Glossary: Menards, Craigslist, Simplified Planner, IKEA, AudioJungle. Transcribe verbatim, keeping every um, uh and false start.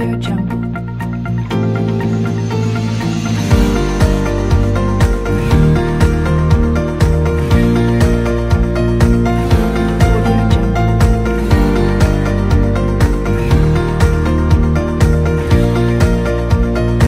AudioJungle.